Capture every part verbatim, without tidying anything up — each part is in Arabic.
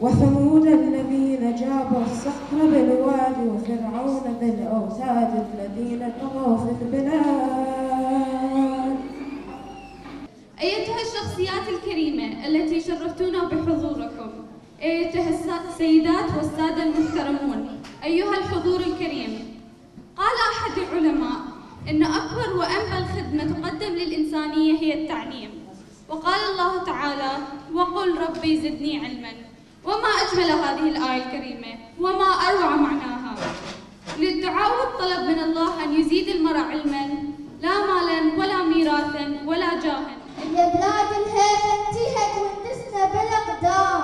وثمود الذين جابوا الصخر بالواد وفرعون بالأوتاد الذين طغوا في البلاد. أيتها الشخصيات الكريمة التي شرفتونا بحضوركم، أيتها السيدات والسادة المحترمون، أيها الحضور الكريم، قال أحد العلماء إن أكبر وأنبل خدمة تقدم للإنسانية هي التعليم، وقال الله تعالى: وقل ربي زدني علما. وما أجمل هذه الآية الكريمة وما أروع معناها. للدعاء والطلب من الله أن يزيد المرء علما، لا مالا ولا ميراثا ولا جاها. يا بلاد الهيبة انتهت وانتسنا بالأقدام،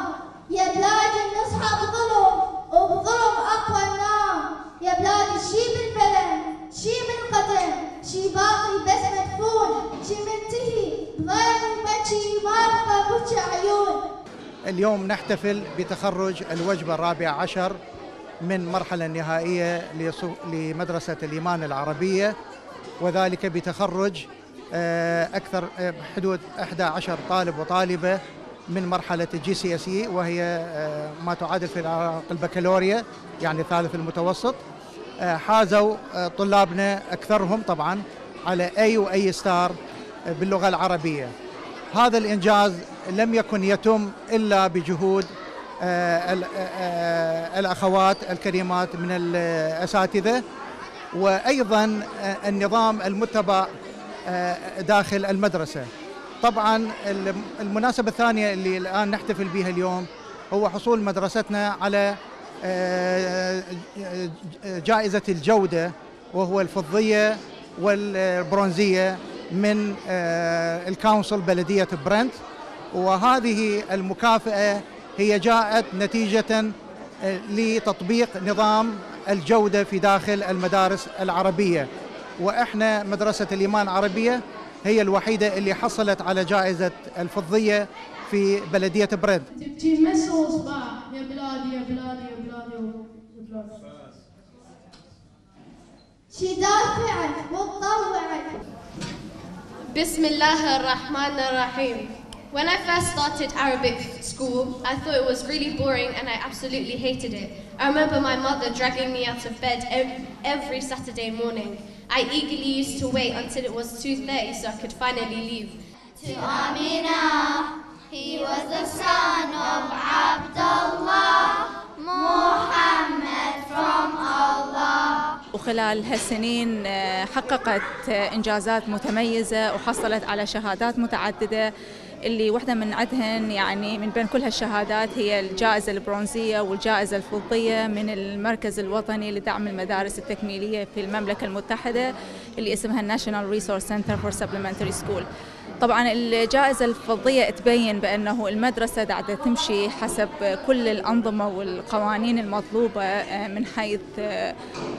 يا بلاد النصحة بظلم وبظلم أقوى النار، يا بلاد الشي بالبلد شي منقطع شي باقي بس مدفون شي منتهي بغير مبكي ما ببكي عيون. اليوم نحتفل بتخرج الوجبة الرابعة عشر من مرحلة نهائية لمدرسة الإيمان العربية، وذلك بتخرج أكثر حدود أحد عشر طالب وطالبة من مرحلة الجي سي اس اي، وهي ما تعادل في العراق البكالوريا، يعني الثالث المتوسط. حازوا طلابنا أكثرهم طبعا على أي وأي ستار باللغة العربية. هذا الإنجاز لم يكن يتم إلا بجهود الأخوات الكريمات من الأساتذة، وأيضا النظام المتبع داخل المدرسة. طبعا المناسبة الثانية اللي الآن نحتفل بها اليوم هو حصول مدرستنا على جائزة الجودة، وهو الفضية والبرونزية من الكونسل بلدية برنت، وهذه المكافأة هي جاءت نتيجة لتطبيق نظام الجودة في داخل المدارس العربية، وإحنا مدرسة الإيمان العربية هي الوحيدة اللي حصلت على جائزة الفضية في بلدية بريد. تبكي مس وصباح يا بلادي يا بلادي يا بلادي يا بلادي. شي دافعك وتطوعك. بسم الله الرحمن الرحيم. When I first started Arabic school, I thought it was really boring and I absolutely hated it. I remember my mother dragging me out of bed every Saturday morning. I eagerly used to wait until it was two thirty so I could finally leave. To Amina, he was the son of Abdullah Muhammad from Allah. وخلال هالسنين حققت إنجازات متميزة وحصلت على شهادات متعددة، اللي واحدة من عدهن يعني من بين كل هالشهادات هي الجائزة البرونزية والجائزة الفضية من المركز الوطني لدعم المدارس التكميلية في المملكة المتحدة اللي اسمها National Resource Center for Supplementary School. طبعا الجائزة الفضية تبين بأنه المدرسة قاعدة تمشي حسب كل الأنظمة والقوانين المطلوبة من حيث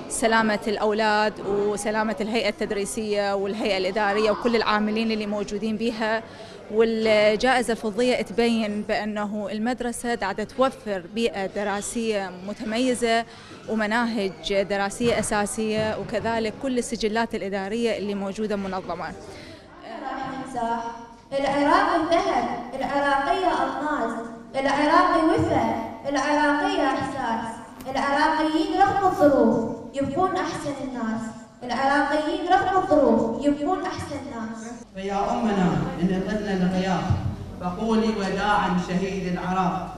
سلامة الأولاد وسلامة الهيئة التدريسية والهيئة الإدارية وكل العاملين اللي موجودين بها. والجائزة الفضية تبين بأنه المدرسة قاعدة توفر بيئة دراسية متميزة ومناهج دراسية أساسية، وكذلك كل السجلات الإدارية اللي موجودة منظمة. العراق الذهب، العراقية ألماس، العراقي وفاء، العراقية إحساس، العراقيين رغم الظروف يبقون أحسن الناس، العراقيين رغم الظروف يبقون أحسن الناس. فيا أمنا إن طلنا الغياب، فقولي وداعا شهيد العراق،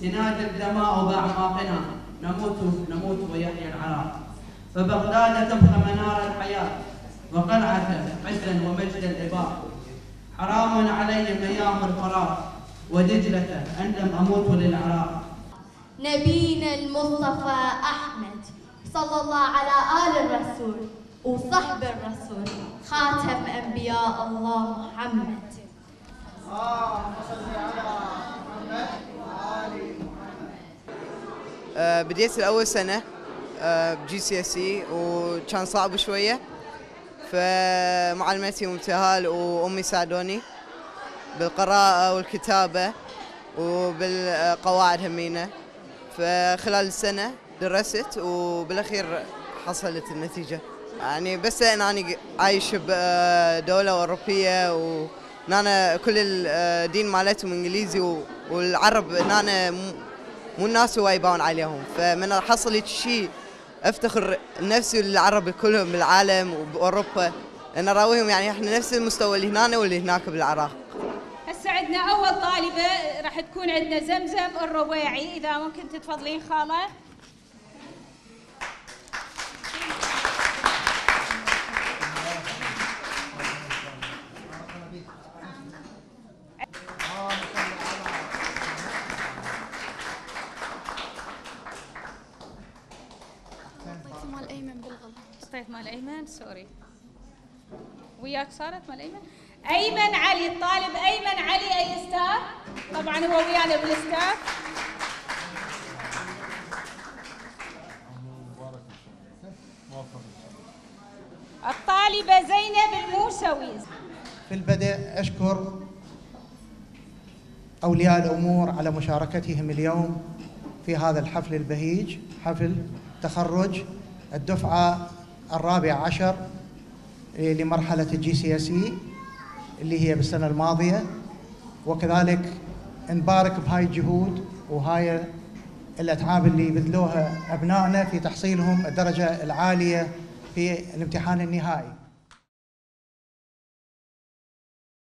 سناد الدماء بأعماقنا، نموت نموت ويحيى العراق، فبغداد تبقى منار الحياة، وقلعة عزا ومجد الإباء، حرام علي مياه القرار، ودجلة أن لم أموت للعراق. نبينا المصطفى أحمد صلى الله على آل الرسول وصحب الرسول خاتم أنبياء الله محمد. بديت الأول سنة بجي سي اس اي وكان صعب شوية، فمعلمتي ابتهال وأمي ساعدوني بالقراءة والكتابة وبالقواعد همينة، فخلال السنة درست وبالأخير حصلت النتيجة. يعني بس أنا يعني عايش بدولة أوروبية وأنا كل الدين مالتهم إنجليزي، والعرب أنا مو الناس هو يبان عليهم. فمن حصلت شيء افتخر نفسي للعرب كلهم بالعالم وباوروبا ان اراويهم يعني احنا نفس المستوى اللي هنا واللي هناك بالعراق. هسه عندنا اول طالبه راح تكون عندنا زمزم الرويعي، اذا ممكن تتفضلين خاله. مال ايمن سوري وياك صارت مال ايمن ايمن علي، الطالب ايمن علي اي ستاف، طبعا هو ويانا بالستاف. الطالبه زينب الموسوي. في البدء اشكر اولياء الامور على مشاركتهم اليوم في هذا الحفل البهيج، حفل تخرج الدفعه الرابع عشر لمرحلة الجي سي اس اي اللي هي بالسنة الماضية، وكذلك نبارك بهاي الجهود وهاي الأتعاب اللي بذلوها أبنائنا في تحصيلهم الدرجة العالية في الامتحان النهائي.